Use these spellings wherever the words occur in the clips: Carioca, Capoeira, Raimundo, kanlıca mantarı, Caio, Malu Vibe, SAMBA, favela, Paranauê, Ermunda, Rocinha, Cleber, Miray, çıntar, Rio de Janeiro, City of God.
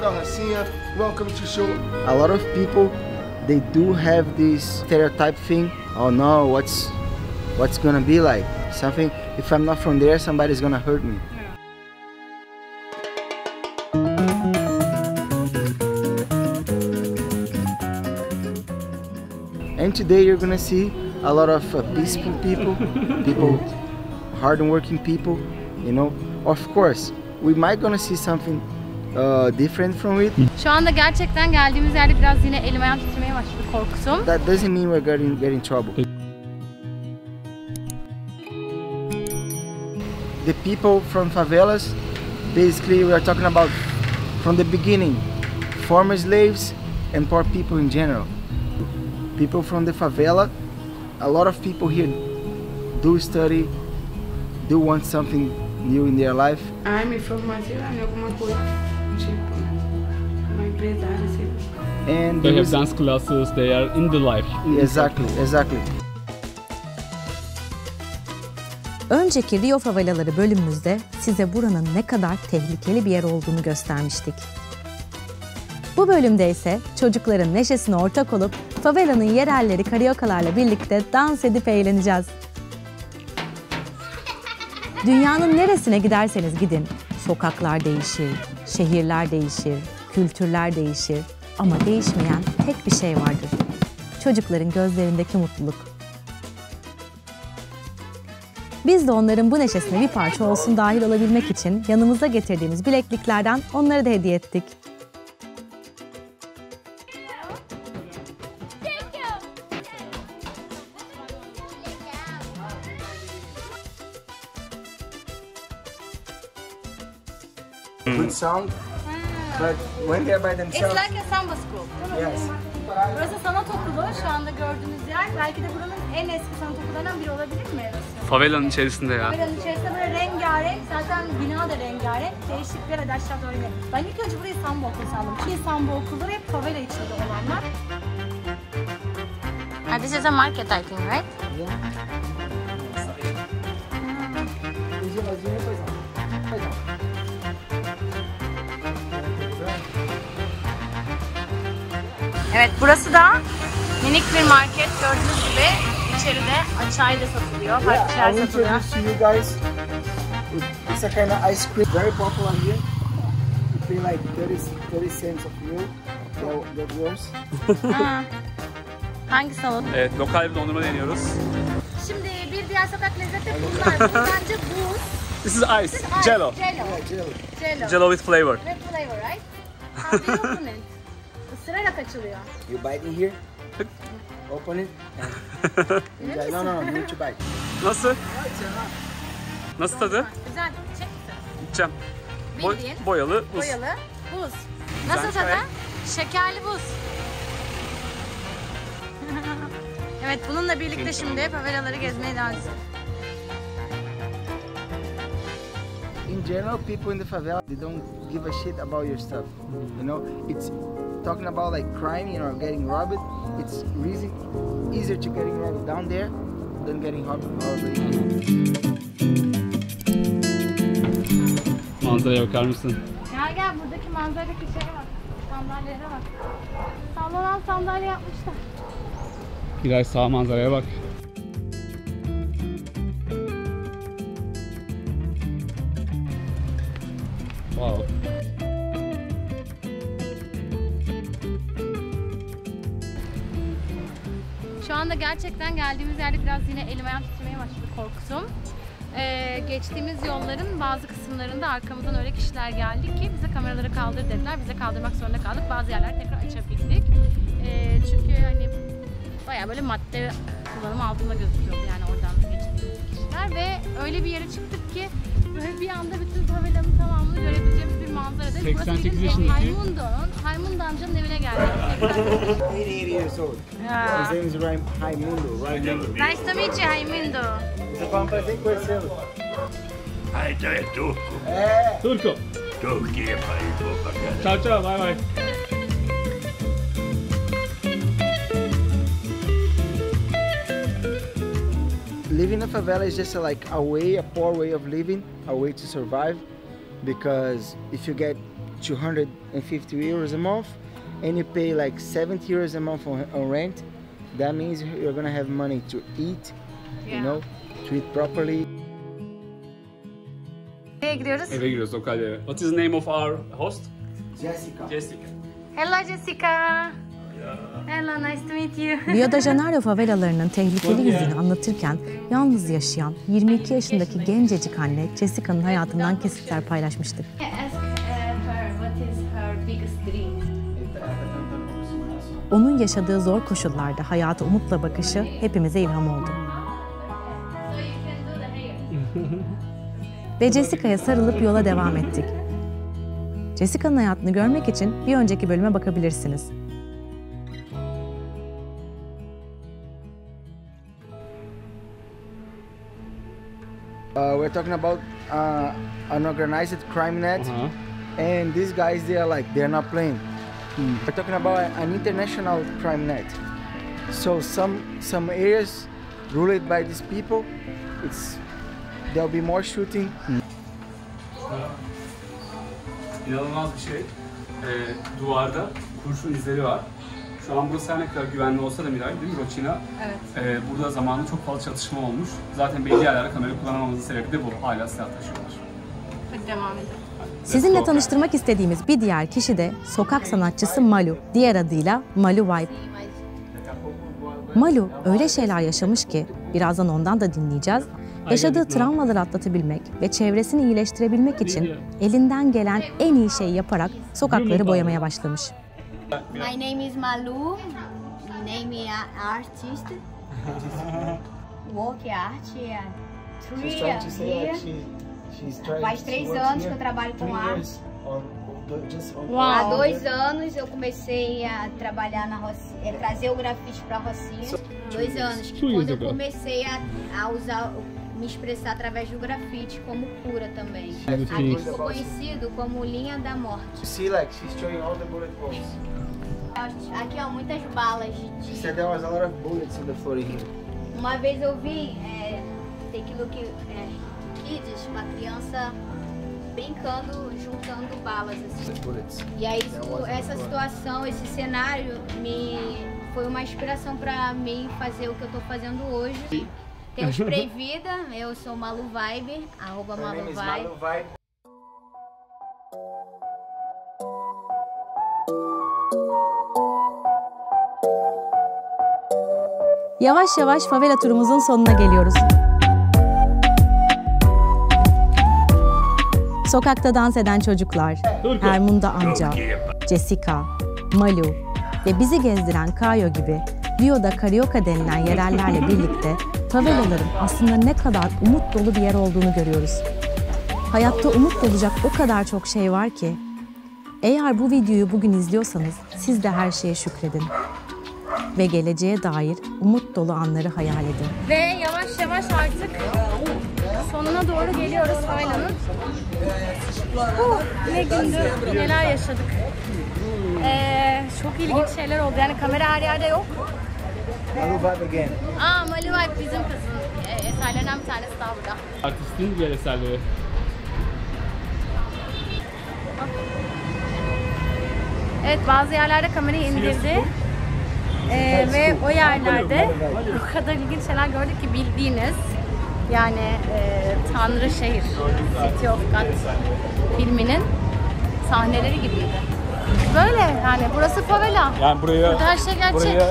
Rocinha, welcome to show. A lot of people, they do have this stereotype thing. Oh no, what's gonna be like? Something, if I'm not from there, somebody's gonna hurt me. And today you're gonna see a lot of peaceful people, hard-working people, you know. Of course, we might gonna see something different from it. Şu anda gerçekten geldiğimiz yerde biraz yine elim ayağım titremeye başladı korkutum. That doesn't mean we're gonna get in trouble. The people from favelas, basically we are talking about from the beginning, former slaves and poor people in general. People from the favela, a lot of people here do study, do want something new in their life. Ai, me formalizar em alguma coisa, tipo, uma empresária, sei. And they have dance classes, they are in the life. Exactly, exactly. Önceki Rio favelaları bölümümüzde size buranın ne kadar tehlikeli bir yer olduğunu göstermiştik. Bu bölümde ise çocukların neşesine ortak olup favelanın yerelleri Carioca'larla birlikte dans edip eğleneceğiz. Dünyanın neresine giderseniz gidin, sokaklar değişir, şehirler değişir, kültürler değişir ama değişmeyen tek bir şey vardır. Çocukların gözlerindeki mutluluk. Biz de onların bu neşesine bir parça olsun dahil olabilmek için yanımıza getirdiğimiz bilekliklerden onlara da hediye ettik. Good sound, but when they are by themselves... It's like a samba school. Yes. Burası sanat okulu, şu anda gördüğünüz yer. Belki de buranın en eski sanat okullarından biri olabilir mi? Favelanın içerisinde ya. Favelanın içerisinde böyle rengarenk, zaten bina da rengarenk. Değişiklikler eder aşağıda öyle. Ben ilk önce burayı samba okulu sandım. Ki samba okulları hep favela içinde olanlar. This is a market, I think, right? Yeah. Evet, burası da minik bir market, gördüğünüz gibi içeride açayla satılıyor, farklı şeyler satılıyor. I introduce you guys. It's a kind of ice cream, very popular here. You pay like 30 cents of milk, so that works. Hangi salon? Evet, lokal bir dondurma deniyoruz. Şimdi bir diğer sokak lezzeti bunlar. Bence buz. This is ice, jello. Jello with flavor. With flavor, right? How do you open it? Sırayla kaçılıyor. You bite in here. Open it. No, you need to bite. Nasıl? Nasıl tadı? Güzel. Çek misin? İçeceğim. Bildiğin. Boyalı buz. Boyalı buz. Nasıl tadı? Şekerli buz. Evet, bununla birlikte şimdi favelaları gezmeye devam edeceğiz. In general, people in the favela, they don't give a shit about your stuff. You know, it's talking about like crime, you know, getting robbed. It's really easier to getting robbed down there than getting robbed here. Manzaraya bakar mısın? Gel buradaki manzaradaki şeye bak. Sandalyelere bak. Sallanan sandalye yapmışlar. Biraz sağ manzaraya bak. Wow. Şu anda gerçekten geldiğimiz yerde biraz yine elim ayağım titremeye başladı korkutum. Geçtiğimiz yolların bazı kısımlarında arkamızdan öyle kişiler geldi ki bize kameraları kaldır dediler. Bize kaldırmak zorunda kaldık. Bazı yerler tekrar açabildik. Çünkü hani bayağı böyle madde kullanımı altında gözüküyordu yani oradan geçtiğimiz kişiler ve öyle bir yere çıktık ki böyle bir anda bütün favelanın tamamını görebileceğimiz bir manzarada. 88 yaşındaki Raimundo amcanın evine geldik. 88 years old. Yeah. His name is Raimundo. Nice to meet you, Raimundo. Você pode fazer conhecê-lo. Ah, então é turco. É. Turco. Turquia, país bom pra caramba. Tchau, tchau, bye bye. Living in a favela is just like a way, a poor way of living, a way to survive, because if you get €250 a month, and you pay like €70 a month on rent, that means you're gonna have money to eat, yeah. You know, to eat properly. Eve gidiyoruz. Eve gidiyoruz lokalde. What is the name of our host? Jessica. Jessica. Hello Jessica. Hello, nice to meet you. Rio de Janeiro favelalarının tehlikeli yüzünü anlatırken yalnız yaşayan 22 yaşındaki gencecik anne Jessica'nın hayatından kesitler paylaşmıştı. Onun yaşadığı zor koşullarda hayata umutla bakışı hepimize ilham oldu. Ve Jessica'ya sarılıp yola devam ettik. Jessica'nın hayatını görmek için bir önceki bölüme bakabilirsiniz. We're talking about an organized crime net, and these guys, they're not playing. We're talking about an international crime net. So some areas ruled by these people, there'll be more shooting. İnanılmaz bir şey. Duvarda kurşun izleri var. Şu an burası her ne kadar güvenli olsa da Miray, değil mi Rocinha? Evet. Burada zamanında çok fazla çatışma olmuş. Zaten belli yerlerde kamerayı kullanamamızın sebebi de bu. Hala silah taşıyorlar. Hadi devam edelim. Sizinle tanıştırmak istediğimiz bir diğer kişi de sokak sanatçısı Malu. Diğer adıyla Malu Vibe. Malu öyle şeyler yaşamış ki, birazdan ondan da dinleyeceğiz. Yaşadığı travmaları atlatabilmek ve çevresini iyileştirebilmek için elinden gelen en iyi şeyi yaparak sokakları boyamaya başlamış. My name is Malu. My name is artist. Work art. Faz 3 anos que eu trabalho com arte. Há 2 anos eu comecei a trabalhar na Rocinha, trazer o grafite para a Rocinha. 2 anos. Quando eu comecei a usar, me expressar através do grafite como cura também. Aqui ficou conhecido como linha da morte. See, like she's showing all the bullet holes. Aqui há muitas balas de. Você deu umas lot of bullets in the floor here. Uma vez eu vi aquilo que kids, uma criança brincando, juntando balas assim. E aí essa situação, esse cenário foi uma inspiração para mim fazer o que eu tô fazendo hoje. Temos Previda, eu sou Malu Vibe, @MaluVibe. Yavaş yavaş favela turumuzun sonuna geliyoruz. Sokakta dans eden çocuklar, Ermunda amca, Jessica, Malu ve bizi gezdiren Caio gibi Rio'da Carioca denilen yerellerle birlikte favelaların aslında ne kadar umut dolu bir yer olduğunu görüyoruz. Hayatta umut olacak o kadar çok şey var ki. Eğer bu videoyu bugün izliyorsanız siz de her şeye şükredin. Ve geleceğe dair umut dolu anları hayal edin. Ve yavaş yavaş artık sonuna doğru geliyoruz favelanın. Ne gündü, neler yaşadık. Çok ilginç şeyler oldu. Yani kamera her yerde yok. Malu Vibe again. Malu Vibe bizim kızın eserlerinden bir tanesi daha burada. Artistin güzel eserleri. Evet, bazı yerlerde kamerayı indirdi. Ve o yerlerde o kadar ilginç şeyler gördük ki bildiğiniz. Yani Tanrı Şehir, City of God filminin sahneleri gibiydi. Böyle yani burası favela. Yani burada her şey gerçek.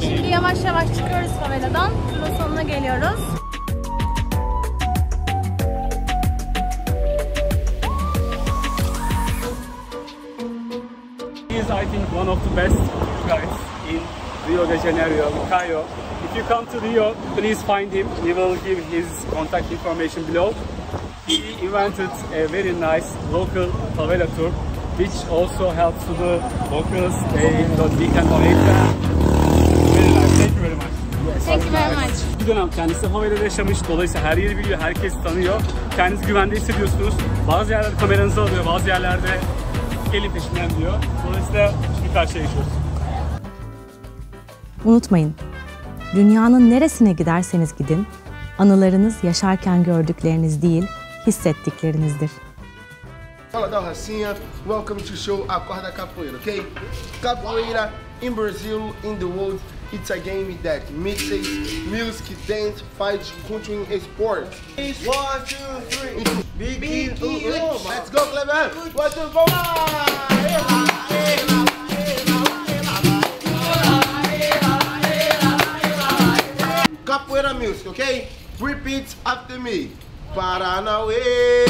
Şimdi yavaş yavaş çıkıyoruz faveladan. Turun sonuna geliyoruz. He is, I think, one of the best guys in Rio de Janeiro, Caio. If you come to Rio, please find him. We will give his contact information below. He invented a very nice local favela tour, which also helps to the locals. They can donate. Very nice. Thank you very much. Thank you very much. Bu dönem kendisi favelada yaşamış, dolayısıyla her yeri biliyor, herkes tanıyor. Kendinizi güvende hissediyorsunuz. Bazı yerlerde kameranızı alıyor, bazı yerlerde gelin peşinden diyor. Dolayısıyla bir karşıya geçiyoruz. Unutmayın, dünyanın neresine giderseniz gidin, anılarınız yaşarken gördükleriniz değil, hissettiklerinizdir. Fala da Rocinha, welcome to show Acorda Capoeira, ok? Capoeira in Brazil, in the world, it's a game that mixes music, dance, fights, culture and sports. 1, 2, 3. Big, let's go, Cleber! 1, 2, 4! Capoeira music, okay? Repeat after me. Paranauê.